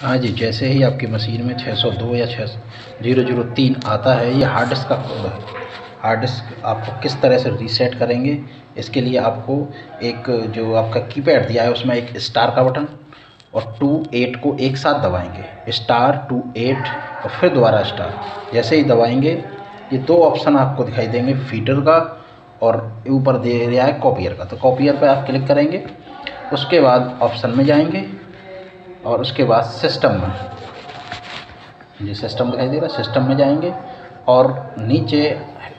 हाँ जी, जैसे ही आपकी मशीन में 602 या 6003 आता है, ये हार्ड डिस्क का कोड है। हार्ड डिस्क आपको किस तरह से रीसेट करेंगे, इसके लिए आपको एक जो आपका कीपैड दिया है उसमें एक स्टार का बटन और 28 को एक साथ दबाएंगे, स्टार 28 और फिर दोबारा स्टार। जैसे ही दबाएंगे ये दो ऑप्शन आपको दिखाई देंगे, फीडर का और ऊपर दे रहा है कॉपियर का। तो कॉपियर पर आप क्लिक करेंगे, उसके बाद ऑप्शन में जाएंगे और उसके बाद सिस्टम में, ये सिस्टम दिखाई दे रहा है, सिस्टम में जाएंगे और नीचे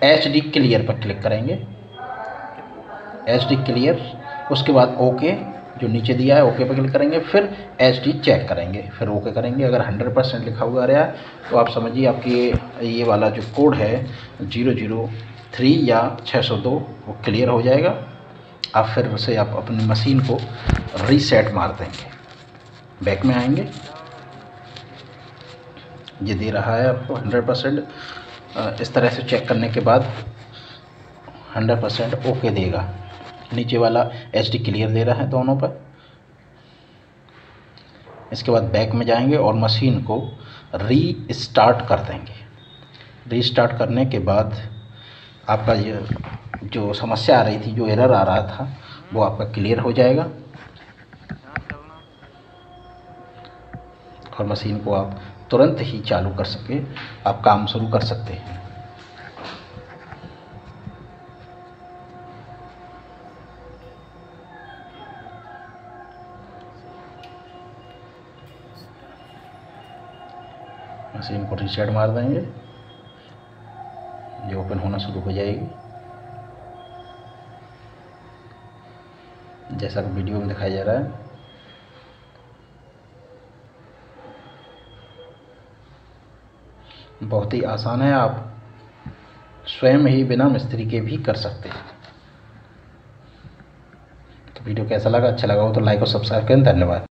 एचडी क्लियर पर क्लिक करेंगे, एचडी क्लियर। उसके बाद ओके जो नीचे दिया है ओके पर क्लिक करेंगे, फिर एचडी चेक करेंगे, फिर ओके करेंगे। अगर 100% लिखा हुआ रहा तो आप समझिए आपकी ये वाला जो कोड है 003 या 602 वो क्लियर हो जाएगा। आप फिर उसे आप अपनी मशीन को रीसेट मार देंगे। बैक में आएंगे, ये दे रहा है आपको 100%। इस तरह से चेक करने के बाद 100% ओके देगा, नीचे वाला एचडी क्लियर दे रहा है दोनों पर। इसके बाद बैक में जाएंगे और मशीन को रीस्टार्ट कर देंगे। रीस्टार्ट करने के बाद आपका ये जो समस्या आ रही थी, जो एरर आ रहा था, वो आपका क्लियर हो जाएगा और मशीन को आप तुरंत ही चालू कर सके, आप काम शुरू कर सकते हैं। मशीन को रीसेट मार देंगे, ये ओपन होना शुरू हो जाएगी जैसा कि वीडियो में दिखाया जा रहा है। बहुत ही आसान है, आप स्वयं ही बिना मिस्त्री के भी कर सकते हैं। तो वीडियो कैसा लगा, अच्छा लगा हो तो लाइक और सब्सक्राइब करें। धन्यवाद।